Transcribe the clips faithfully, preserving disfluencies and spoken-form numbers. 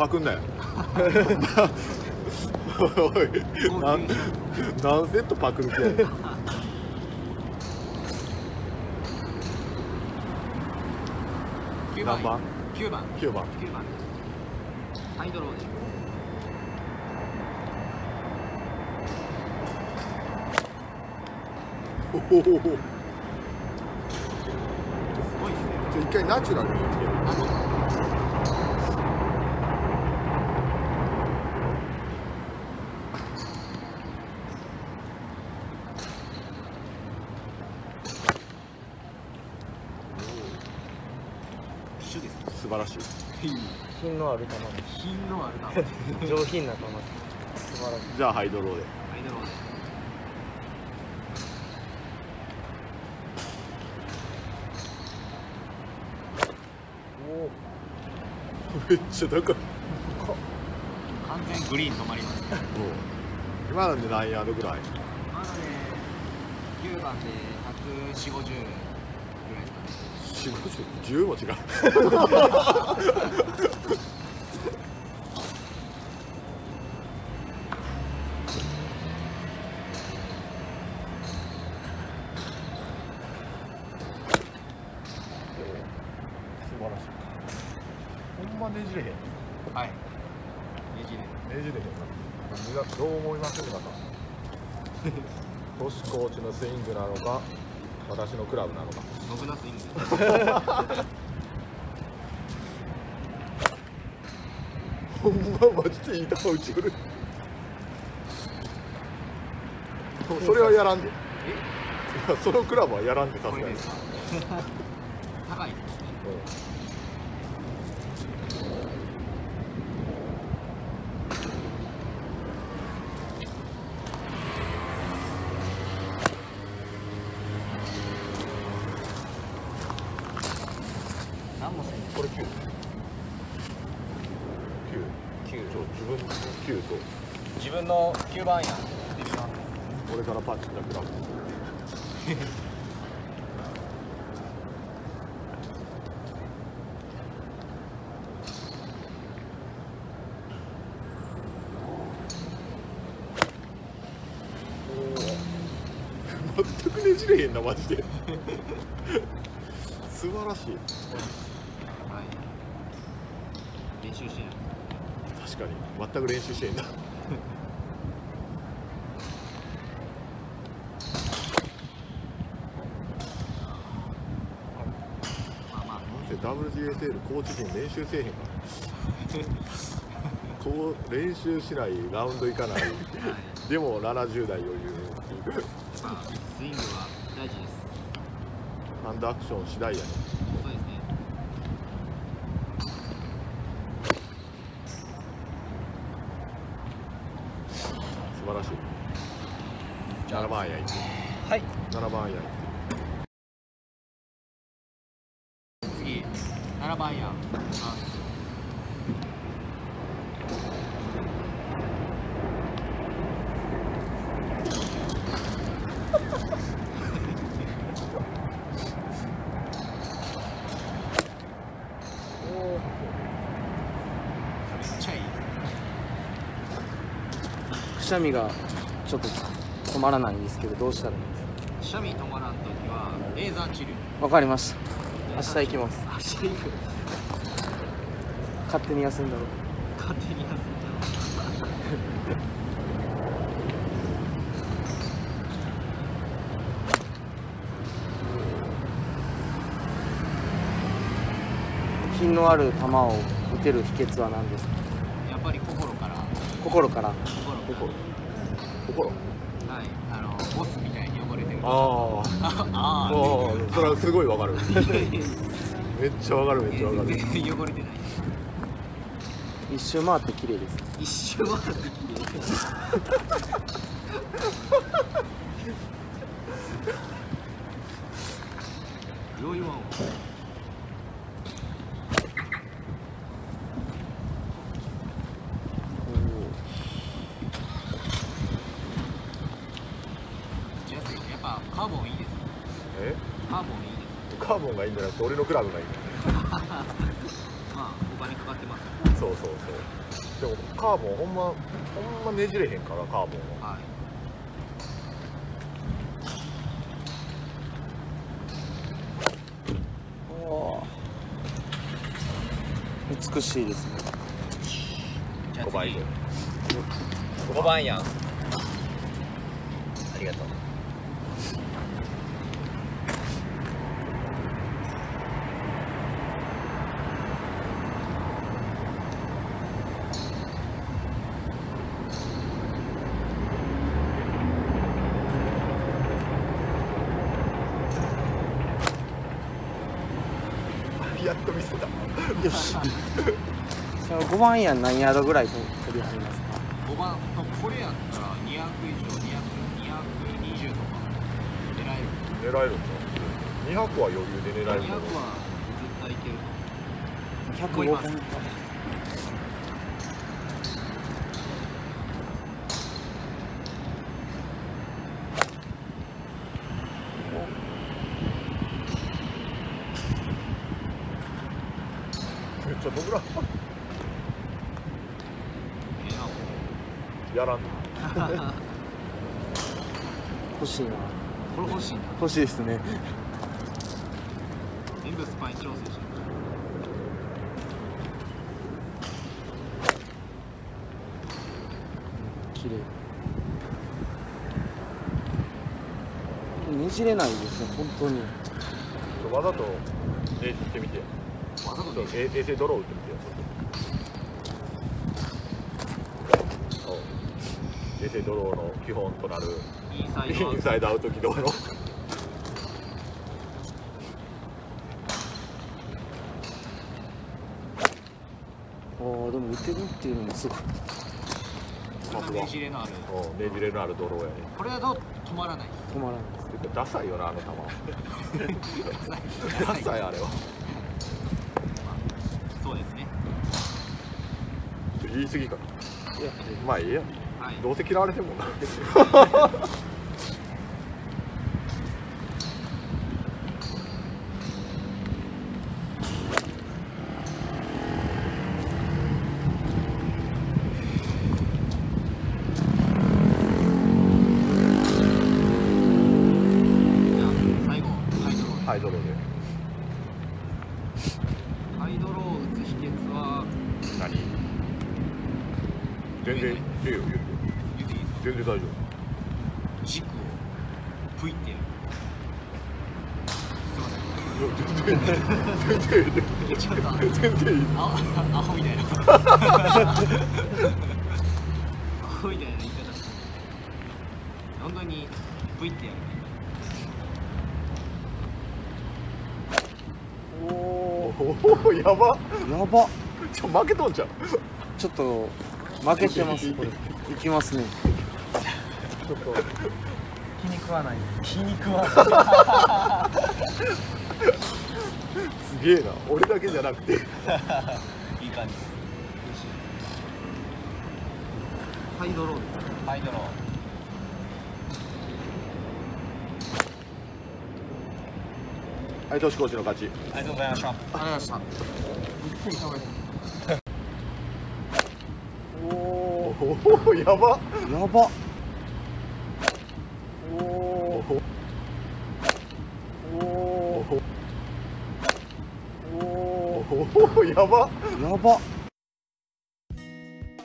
パクんなよ。おい、何セットパクるけ。何番？九番。九番。九番。ハイドローで。おおおお。すごいですね。じゃ一回ナチュラルに。素晴らしい。品のある球。品のある球。上品な球。素晴らしい。じゃあハイドローで。ハイドローで。おお。めっちゃ高い。完全グリーン止まります。今なんで何ヤードぐらい？今のできゅうばんでひゃくよんじゅう、ごじゅう。じゅうも違う。ほんまねじれへん。はい。ねじれ。ねじれへんな。どう思いますか。トシコーチのスイングなのか。私のクラブなのか。僕のスイング。ほんまマジでいい球打ちよる。それはやらんで。え？いや、そのクラブはやらんでさすがに。高いですね。これきゅう。きゅう。きゅう。自分のきゅうと。自分のきゅうばんやん。俺からパンチだけだ。全くねじれへんなマジで。素晴らしい。練習してない。確かに全く練習してないんだ。まあまあ、ダブリュージーエスエル コーチ陣練習せえへんから。こう練習しないラウンド行かない。でもななじゅう代余裕。まあスイングは大事です。ハンドアクション次第やね。そうですね。素晴らしい。ななばんアイアン。はい。ななばんアイアン。次、ななばんアイアン。くしゃみがちょっと止まらないんですけど、どうしたらいいですか。くしゃみ止まらんときはレーザー治療。わかりました。明日行きます。明日行く。勝手に休んだろう。勝手に休んだろう。品のある球を打てる秘訣は何ですか。やっぱり心から。心から。心。心。はい、あのボスみたいに汚れてる。ああ。それはすごいわかる。めっちゃわかる、めっちゃわかる。全然汚れてない。一周回って綺麗です。一周回って綺麗です。よいわん。カーボンいいです。え？カーボンいいです。カーボンがいいんじゃなくて俺のクラブがいい。まあ金かかってますよね。そうそうそう。でもカーボンほんまほんまねじれへんからカーボンは。はい、美しいですね。ごばんいい。ごばんやん。ありがとう。やっと見せた。よし。五番やん何ヤードぐらい飛び跳ねますか。五番、これやったら二百以上、二百、二百二十とか狙える。狙えるんだ。二百は余裕で狙える。二百は絶対いける。百います。めっちゃ飛ぶな。やらんな。欲しいな。これ欲しいな。欲しいですね。全部スパイ調整してる。綺麗。ねじれないですね、本当に。わざとえってみて。わざとえ衛星ドロー打ってみてよ。衛星ドローの基本となるインサイドアウト軌道のああでも打てるっていうのもすごい。ねじれのあるねじれのあるドローやね。これだと止まらない。止まらない。ダサいよなあの球。ダサいあれは。そうですね。言い過ぎかな。いやまあいいや。どうせ嫌われてもな。最後ハイドローで。ハイドローを打つ秘訣は何？全然いいよ。全然大丈夫。軸をぷいってやる。すみません。全然いい。ちょっと全然いい。アホみたいな。アホみたいな言い方して。本当にぷいってやる。おお、やば。やば。ちょ負けとんちゃう。ちょっと負けてます。これいきますね。ちょっと気に食わない。気に食わない。すげえな。俺だけじゃなくて。いい感じ。ハイドローです。ハイドロー。はい、トシコーチの勝ち。ありがとうございました。ありがとうございました。びっくり食べた。おお、やば。やば。おおやばやば。こん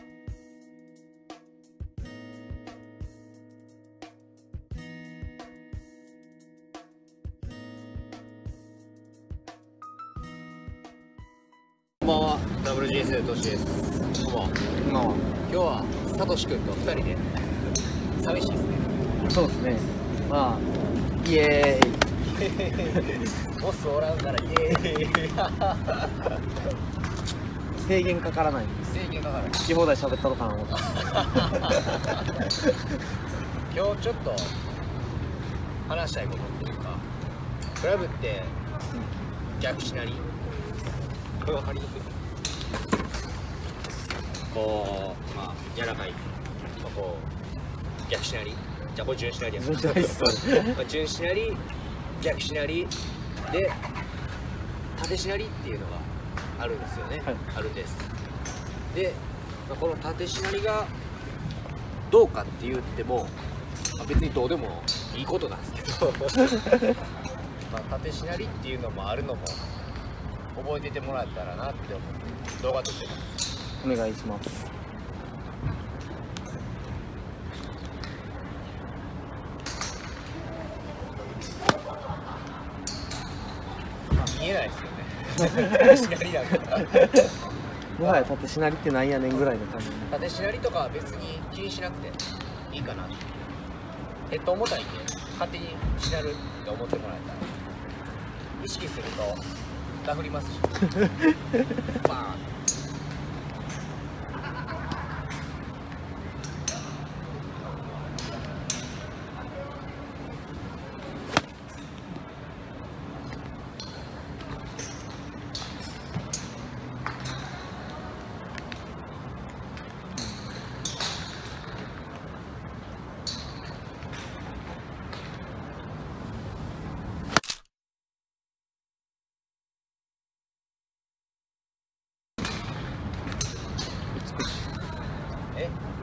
ばんは、ダブリュージーエス のトシです。こんばんは。こんばんは。今日はサトシ君と二人で寂しいですね。そうですね。まあイエーイ。ボスおらんからイエーイ。制限かからない。制限かからない。聞き放題しゃべったのかな思った。今日ちょっと話したいことっていうか、クラブって逆しなり、これ分かりにくい。こうまあ柔らかい、まあ、こう逆しなり、じゃあこれ順しなりやから。順しなり逆しなりで縦しなりっていうのがあるんですよね、はい、あるんです。で、まあ、この縦しなりがどうかって言っても、まあ、別にどうでもいいことなんですけどまあ縦しなりっていうのもあるのも覚えててもらったらなって思って動画撮ってます。お願いします。見えないですよね。縦しなりだからもはや縦しなりってなんやねんぐらいの感じ。縦しなりとかは別に気にしなくていいかなって。ヘッド重たいんで勝手にしなるって思ってもらえたら、意識するとダフりますしバーン。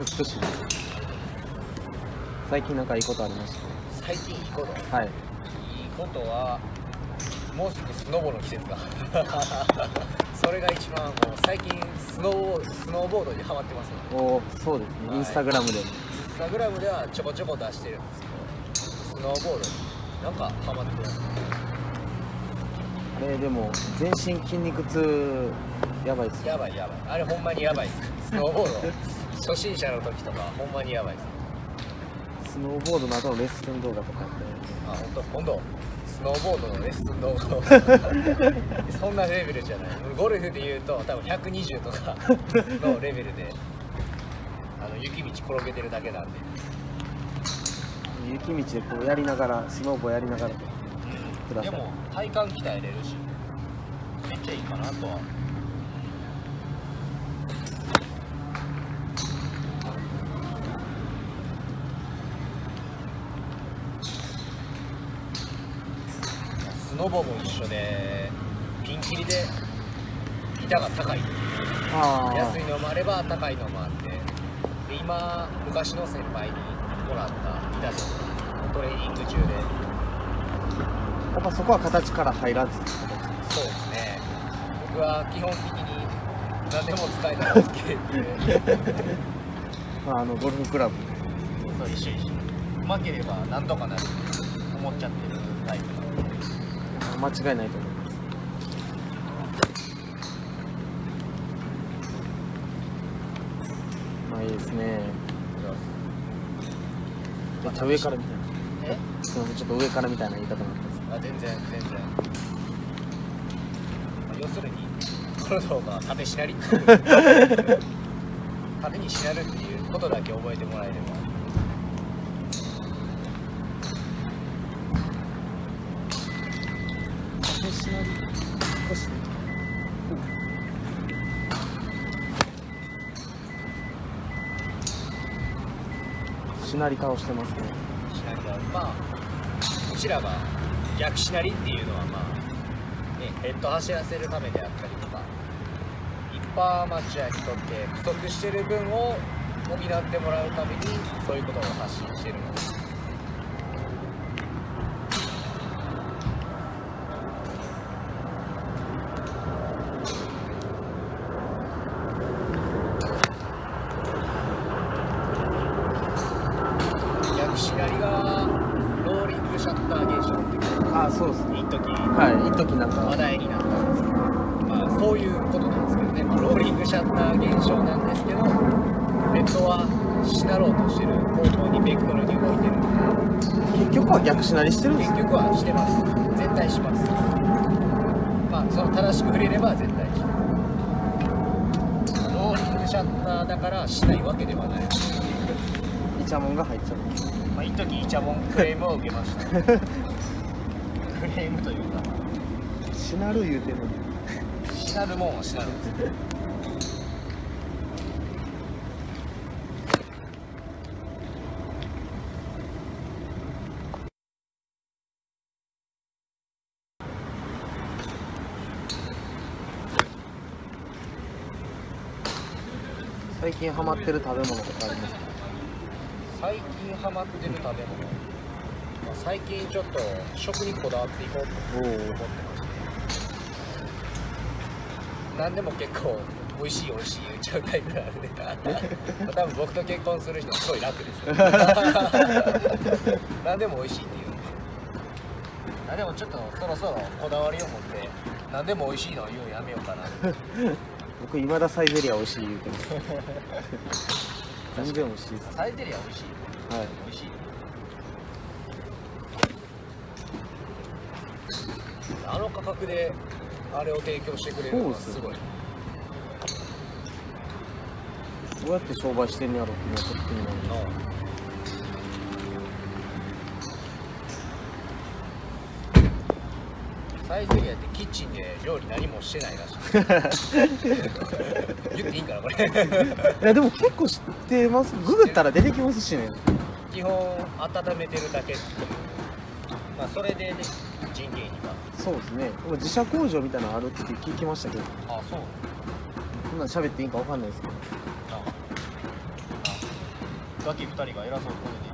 美しい。最近なんかいいことありました？最近いいこと。はい。いいことはもうすぐスノボの季節だ。それが一番。もう最近スノースノーボードにハマってますので。おお、そうですね。はい、インスタグラムで。インスタグラムではちょこちょこ出してるんですけど、スノーボードになんかハマってます、ね。あれでも全身筋肉痛やばいっす。やばいやばい。あれほんまにやばいっす。スノーボード。初心者の時とかほんまにやばいです。スノーボードなどのレッスン動画とかやってるんで、あ、ほんと今度スノーボードのレッスン動画をそんなレベルじゃない。ゴルフでいうと多分ひゃくにじゅうとかのレベルであの雪道転げてるだけなんで、雪道でこうやりながらスノーボーやりながらください。でも体幹鍛えれるしめっちゃいいかなとは。スノボも一緒でピンキリで板が高い、安いのもあれば高いのもあって、で今昔の先輩にもらった板のトレーニング中で、やっぱそこは形から入らず。そうですね、僕は基本的に何でも使えたら OK っていうまああのゴルフクラブそう一緒一緒、うまければ何とかなると思っちゃってるタイプ。間違いないと思います。まあいいですね。また上からみたいな。え？すみません、ちょっと上からみたいな言い方になってます。あ、全然全然。まあ、要するにこの動画は縦しなり。縦にしなるっていうことだけ覚えてもらえれば。しなり倒してますね。しなり倒、まあ、うちらが逆しなりっていうのは、まあね、ヘッド走らせるためであったりとか、一般アマチュアにとって不足してる分を補ってもらうためにそういうことを発信してるのです。しなりしてるんです。結局はしてます。絶対します。まあその正しく振れれば絶対します。ローリングシャッターだからしないわけではない。イチャモンが入っちゃう。まあ一時イチャモンクレームを受けましたクレームというかしなる言うてるのにしなるもんはしなるんです最近ハマってる食べ物とかありますか？最近ハマってる食べ物、まあ、最近ちょっと食にこだわっていこうと思ってますね。何でも結構美味しい美味しい言っちゃうタイプなんで多分僕と結婚する人すごい楽ですよ何でも美味しいって言うんで、あでもちょっとそろそろこだわりを持って何でも美味しいのを言うのやめようかな僕いまだサイゼリア美味しい言うてます全然美味しいです。サイゼリア美味しい、はい、美味しい。あの価格であれを提供してくれるのはすごい。どうやって商売してんやろっていうのはちょっと気になるんですよ。サイゼリアってキッチンで料理何もしてないらしい言っていいんかなこれいやでも結構知ってます。ググったら出てきますしね。基本温めてるだけっていう、まあそれでね人件費がそうですね。自社工場みたいなのあるって聞きましたけど。あそう、こんなん喋っていいんかわかんないですけど。ガキ二人が偉そうに食べていいんです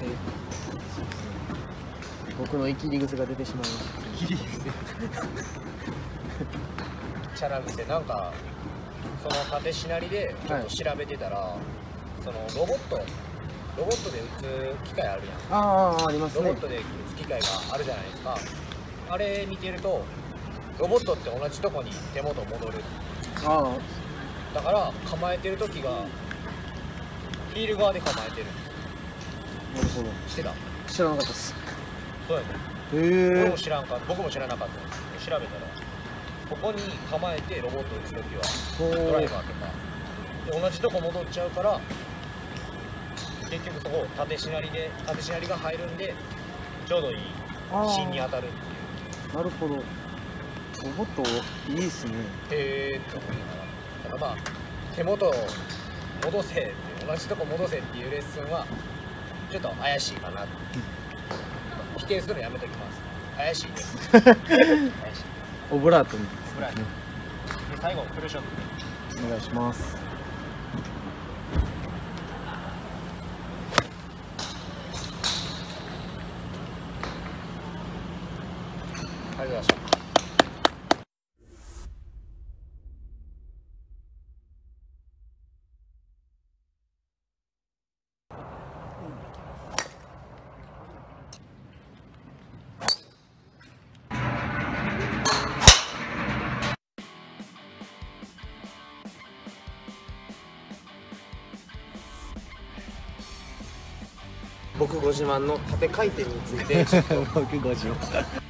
けど、僕のイキリ癖が出てしまいました。イキリ癖チャラ癖。なんかその果てしなりでちょっと調べてたら、はい、そのロボットロボットで打つ機械あるじゃん。ああありますね。ロボットで打つ機械があるじゃないですか。あれ見てるとロボットって同じとこに手元戻る。ああだから構えてる時がフィール側で構えてる。なるほど。してた？知らなかったです。そうやね。へえ。俺も知らんかった。僕も知らなかったです。調べたらここに構えてロボット打つ時はドライバーとかで同じとこ戻っちゃうから、結局そこを縦しなりで縦しなりが入るんでちょうどいい芯に当たるっていう。なるほど。ロボットいいですね。へーって思いながら、まあ手元を戻せって同じとこ戻せっていうレッスンはちょっと怪しいかなって否定するのやめときます。怪しいです怪しいです。オブラートにオブラートに最後フルショットお願いします。ありがとうございました。僕ご自慢の縦回転についてちょっと僕ご自慢